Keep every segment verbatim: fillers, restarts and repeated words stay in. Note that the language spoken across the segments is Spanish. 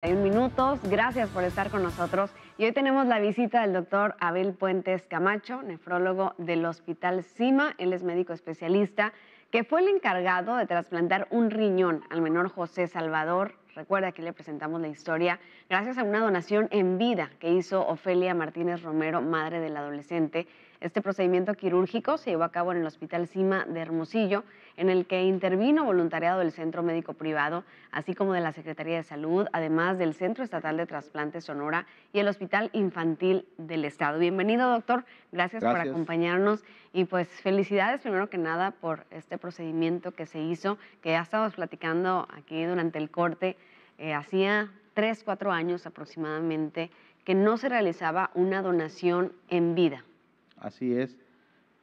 treinta y un minutos, gracias por estar con nosotros y hoy tenemos la visita del doctor Abel Puentes Camacho, nefrólogo del Hospital CIMA. Él es médico especialista que fue el encargado de trasplantar un riñón al menor José Salvador. Recuerda que le presentamos la historia gracias a una donación en vida que hizo Ofelia Martínez Romero, madre del adolescente. Este procedimiento quirúrgico se llevó a cabo en el Hospital CIMA de Hermosillo, en el que intervino voluntariado del Centro Médico Privado, así como de la Secretaría de Salud, además del Centro Estatal de Trasplantes Sonora y el Hospital Infantil del Estado. Bienvenido, doctor. Gracias, Gracias. por acompañarnos y pues felicidades, primero que nada, por este procedimiento que se hizo, que ya estábamos platicando aquí durante el corte. Eh, hacía tres, cuatro años aproximadamente que no se realizaba una donación en vida. Así es.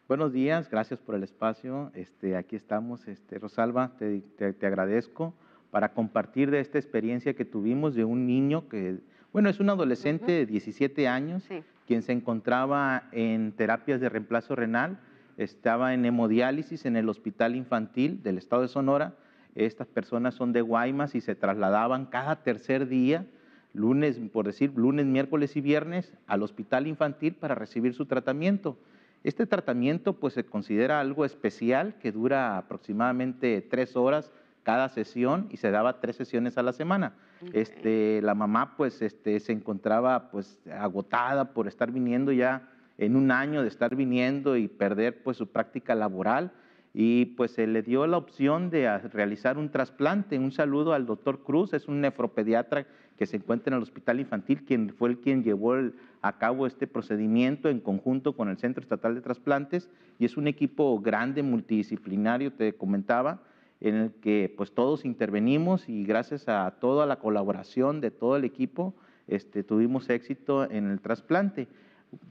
Buenos días, gracias por el espacio. Este, aquí estamos, este, Rosalba, te, te, te agradezco para compartir de esta experiencia que tuvimos de un niño que, bueno, es un adolescente uh-huh. de diecisiete años, sí. quien se encontraba en terapias de reemplazo renal, estaba en hemodiálisis en el Hospital Infantil del Estado de Sonora. Estas personas son de Guaymas y se trasladaban cada tercer día, lunes, por decir, lunes, miércoles y viernes, al Hospital Infantil para recibir su tratamiento. Este tratamiento pues se considera algo especial que dura aproximadamente tres horas cada sesión y se daba tres sesiones a la semana. Okay. Este, la mamá pues este, se encontraba pues agotada por estar viniendo ya en un año de estar viniendo y perder pues su práctica laboral y pues se le dio la opción de realizar un trasplante. Un saludo al doctor Cruz, es un nefropediatra que se encuentra en el Hospital Infantil, quien fue el quien llevó el, a cabo este procedimiento en conjunto con el Centro Estatal de Trasplantes, y es un equipo grande, multidisciplinario, te comentaba, en el que pues todos intervenimos y gracias a toda la colaboración de todo el equipo este, tuvimos éxito en el trasplante.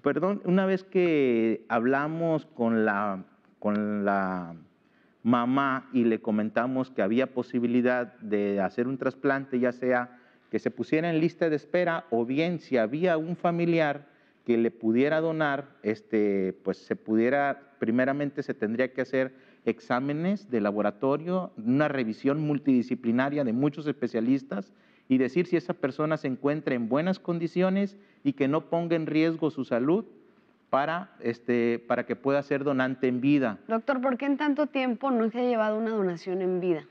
Perdón, una vez que hablamos con la... con la mamá y le comentamos que había posibilidad de hacer un trasplante, ya sea que se pusiera en lista de espera o bien si había un familiar que le pudiera donar, este, pues se pudiera, primeramente se tendría que hacer exámenes de laboratorio, una revisión multidisciplinaria de muchos especialistas y decir si esa persona se encuentra en buenas condiciones y que no ponga en riesgo su salud, Para, este, para que pueda ser donante en vida. Doctor, ¿por qué en tanto tiempo no se ha llevado una donación en vida?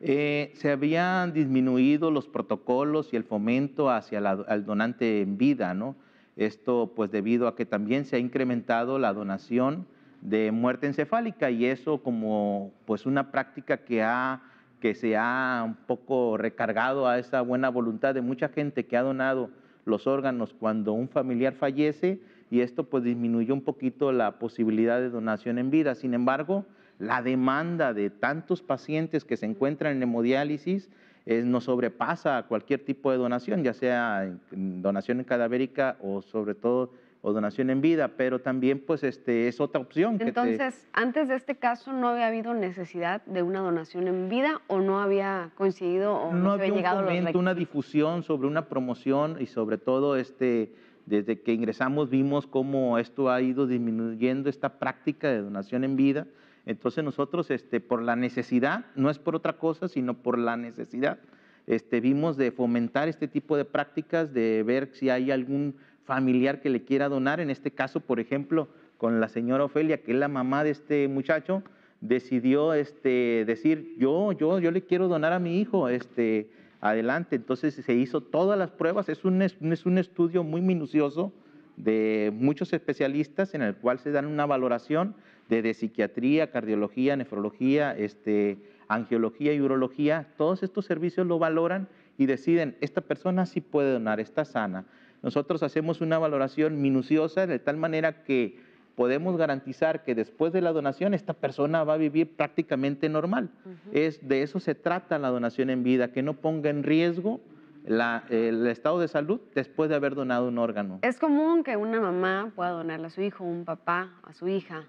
Eh, se habían disminuido los protocolos y el fomento hacia la, al donante en vida, ¿no? Esto pues debido a que también se ha incrementado la donación de muerte encefálica y eso como pues una práctica que, ha, que se ha un poco recargado a esa buena voluntad de mucha gente que ha donado los órganos cuando un familiar fallece, y esto pues disminuyó un poquito la posibilidad de donación en vida. Sin embargo, la demanda de tantos pacientes que se encuentran en hemodiálisis eh, nos sobrepasa a cualquier tipo de donación, ya sea donación cadavérica o sobre todo o donación en vida, pero también pues este, es otra opción. Entonces, que te... antes de este caso no había habido necesidad de una donación en vida o no había coincidido o no, no había, había llegado un momento, a los... una difusión sobre una promoción y sobre todo este... Desde que ingresamos vimos cómo esto ha ido disminuyendo esta práctica de donación en vida. Entonces nosotros este, por la necesidad, no es por otra cosa, sino por la necesidad, este, vimos de fomentar este tipo de prácticas, de ver si hay algún familiar que le quiera donar. En este caso, por ejemplo, con la señora Ofelia, que es la mamá de este muchacho, decidió este, decir, yo, yo, yo le quiero donar a mi hijo, este... adelante. Entonces se hizo todas las pruebas, es un, es un estudio muy minucioso de muchos especialistas en el cual se dan una valoración desde psiquiatría, cardiología, nefrología, este, angiología y urología. Todos estos servicios lo valoran y deciden, esta persona sí puede donar, está sana. Nosotros hacemos una valoración minuciosa de tal manera que podemos garantizar que después de la donación esta persona va a vivir prácticamente normal. Uh-huh. Es, de eso se trata la donación en vida, que no ponga en riesgo la, el estado de salud después de haber donado un órgano. ¿Es común que una mamá pueda donarle a su hijo, un papá, a su hija?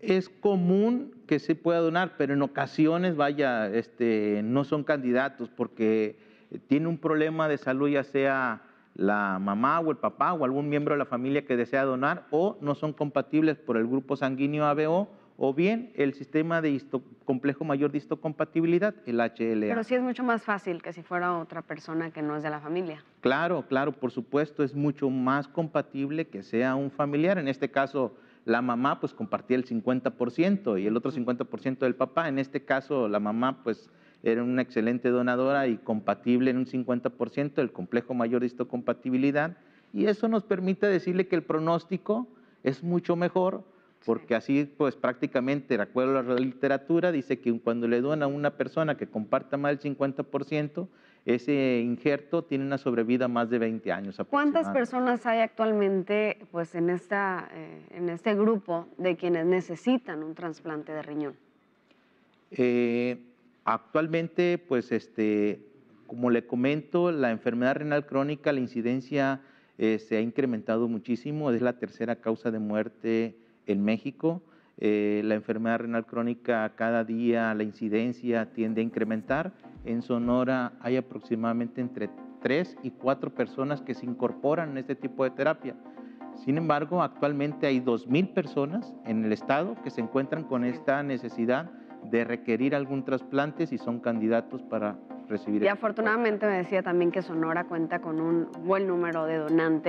Es común que se pueda donar, pero en ocasiones, vaya, este, no son candidatos porque tiene un problema de salud, ya sea la mamá o el papá o algún miembro de la familia que desea donar, o no son compatibles por el grupo sanguíneo A B O o bien el sistema de histo, complejo mayor de histocompatibilidad, el H L A. Pero sí es mucho más fácil que si fuera otra persona que no es de la familia. Claro, claro, por supuesto, es mucho más compatible que sea un familiar. En este caso, la mamá pues compartía el cincuenta por ciento y el otro cincuenta por ciento del papá. En este caso, la mamá pues era una excelente donadora y compatible en un cincuenta por ciento el complejo mayor de histocompatibilidad. Y eso nos permite decirle que el pronóstico es mucho mejor, porque así pues prácticamente, de acuerdo a la literatura, dice que cuando le dona a una persona que comparta más del cincuenta por ciento, ese injerto tiene una sobrevida más de veinte años aproximadamente. ¿Cuántas personas hay actualmente pues, en, esta, eh, en este grupo de quienes necesitan un trasplante de riñón? Eh, actualmente, pues este, como le comento, la enfermedad renal crónica, la incidencia eh, se ha incrementado muchísimo, es la tercera causa de muerte en México. Eh, la enfermedad renal crónica cada día, la incidencia tiende a incrementar. En Sonora hay aproximadamente entre tres y cuatro personas que se incorporan a este tipo de terapia. Sin embargo, actualmente hay dos mil personas en el estado que se encuentran con esta necesidad de requerir algún trasplante si son candidatos para recibir. Y afortunadamente me decía también que Sonora cuenta con un buen número de donantes.